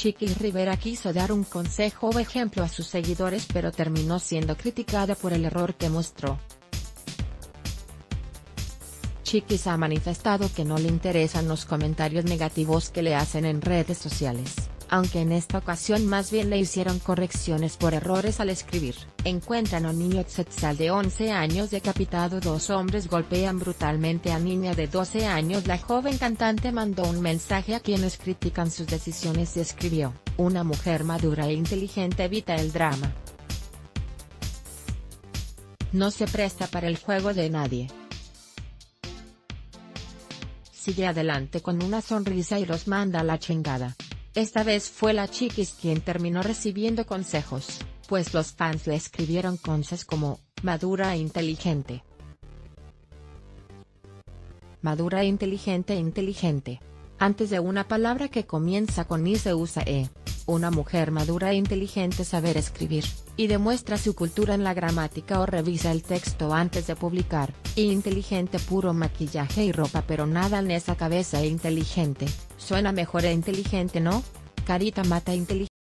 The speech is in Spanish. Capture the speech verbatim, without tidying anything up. Chiquis Rivera quiso dar un consejo o ejemplo a sus seguidores, pero terminó siendo criticada por el error que mostró. Chiquis ha manifestado que no le interesan los comentarios negativos que le hacen en redes sociales, aunque en esta ocasión más bien le hicieron correcciones por errores al escribir. Encuentran a niño tzotzal de once años decapitado. Dos hombres golpean brutalmente a niña de doce años. La joven cantante mandó un mensaje a quienes critican sus decisiones y escribió: "Una mujer madura e inteligente evita el drama. No se presta para el juego de nadie. Sigue adelante con una sonrisa y los manda a la chingada". Esta vez fue la Chiquis quien terminó recibiendo consejos, pues los fans le escribieron cosas como: "Madura e inteligente. Madura e inteligente e inteligente. Antes de una palabra que comienza con i se usa e. Una mujer madura e inteligente saber escribir, y demuestra su cultura en la gramática o revisa el texto antes de publicar. Y inteligente puro maquillaje y ropa, pero nada en esa cabeza e inteligente. Suena mejor e inteligente, ¿no? Carita mata inteligente".